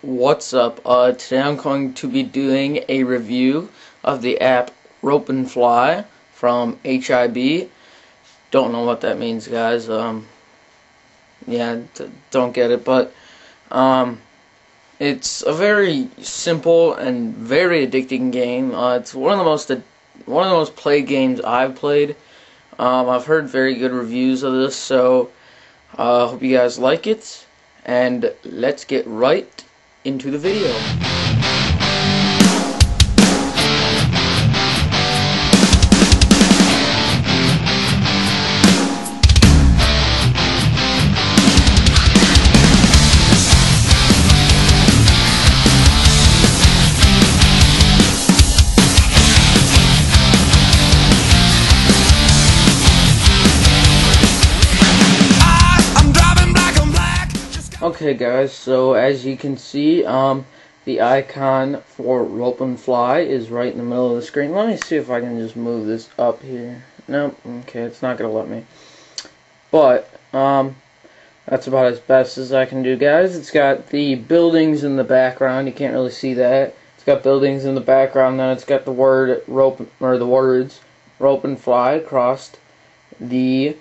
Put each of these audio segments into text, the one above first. What's up? Today I'm going to be doing a review of the app Rope'n'Fly from H.I.B. Don't know what that means, guys. Yeah, don't get it, but it's a very simple and very addicting game. It's one of the most played games I've played. I've heard very good reviews of this, so hope you guys like it, and let's get right into the video. Okay guys, so as you can see, the icon for Rope'n'Fly is right in the middle of the screen. Let me see if I can just move this up here. Nope, okay, it's not going to let me. But, that's about as best as I can do, guys. It's got the buildings in the background. You can't really see that. It's got buildings in the background, then it's got the word rope, or the words Rope'n'Fly across the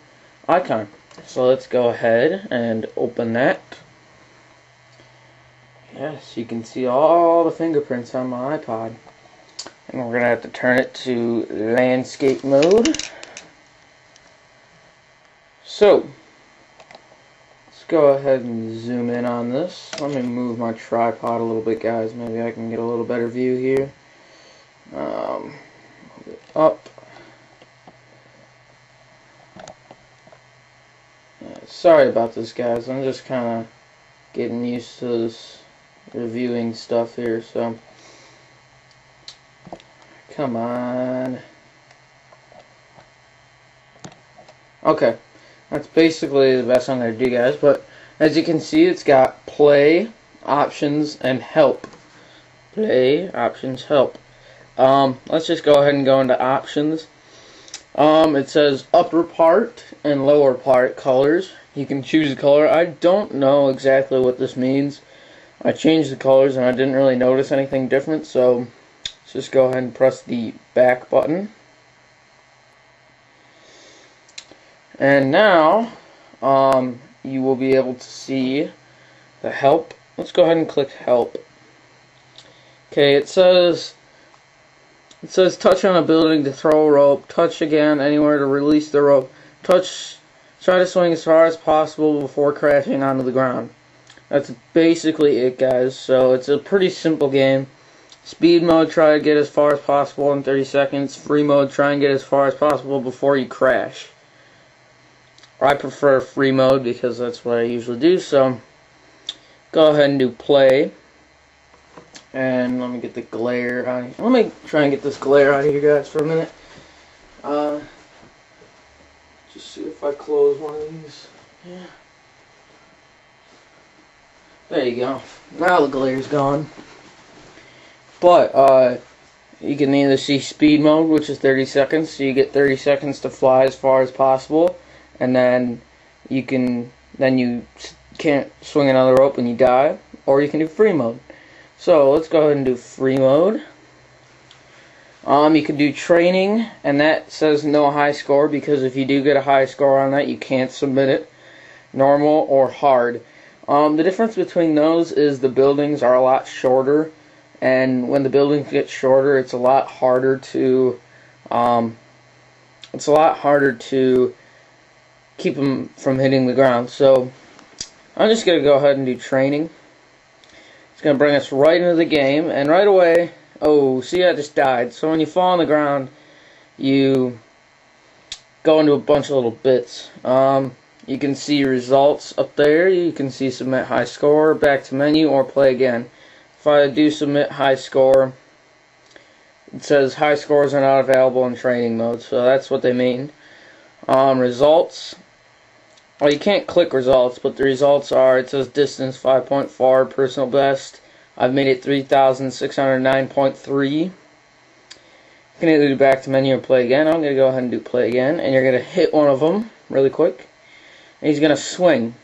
icon. So let's go ahead and open that. Yes, you can see all the fingerprints on my iPod. And we're going to have to turn it to landscape mode. So, let's go ahead and zoom in on this. Let me move my tripod a little bit, guys. Maybe I can get a little better view here. Move it up. Sorry about this, guys. I'm just kind of getting used to this reviewing stuff here, so come on. Okay, that's basically the best I'm going to do, guys, but as you can see, it's got play, options, and help. Play, options, help. Let's just go ahead and go into options. It says upper part and lower part colors. You can choose a color. I don't know exactly what this means. I changed the colors and I didn't really notice anything different, so let's just go ahead and press the back button. And now you will be able to see the help. Let's go ahead and click help. Okay, it says touch on a building to throw a rope, touch again anywhere to release the rope, touch, try to swing as far as possible before crashing onto the ground. That's basically it, guys. So it's a pretty simple game. Speed mode, try to get as far as possible in 30 seconds. Free mode, try and get as far as possible before you crash. I prefer free mode because that's what I usually do, so go ahead and do play. And let me get the glare out of here. Let me try and get this glare out of here, guys, for a minute. Just see if I close one of these. Yeah. There you go. Now the glare's gone. But you can either see speed mode, which is 30 seconds, so you get 30 seconds to fly as far as possible, and then you can you can't swing another rope and you die, or you can do free mode. So let's go ahead and do free mode. You can do training, and that says no high score because if you do get a high score on that, you can't submit it. Normal or hard. The difference between those is the buildings are a lot shorter, and when the buildings get shorter, it's a lot harder to keep them from hitting the ground. So I'm just gonna go ahead and do training. It's going to bring us right into the game, and right away, oh, see, I just died. So when you fall on the ground, you go into a bunch of little bits. You can see results up there. You can see submit high score, back to menu, or play again. If I do submit high score, it says high scores are not available in training mode, so that's what they mean. Results. Well, you can't click results, but the results are, it says distance 5.4, personal best. I've made it 3,609.3. You can either do back to menu or play again. I'm going to go ahead and do play again, and you're going to hit one of them really quick, and he's going to swing.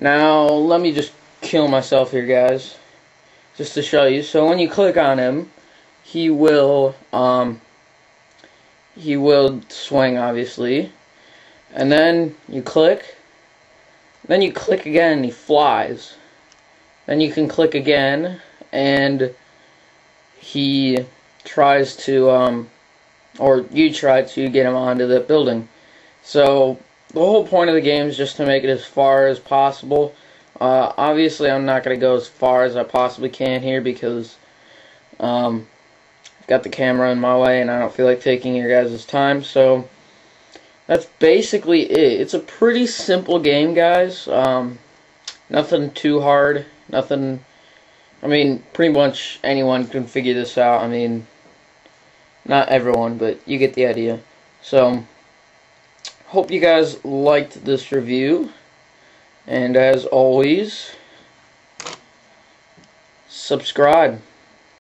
Now, let me just kill myself here, guys, just to show you. So when you click on him, he will swing, obviously, and then you click, then you click again and he flies. Then you can click again and he tries to or you try to get him onto the building. So the whole point of the game is just to make it as far as possible. Obviously I'm not going to go as far as I possibly can here because I've got the camera in my way and I don't feel like taking your guys' time. So that's basically it. It's a pretty simple game, guys. Nothing too hard. Nothing, I mean, pretty much anyone can figure this out. I mean, not everyone, but you get the idea. So hope you guys liked this review, and as always, subscribe.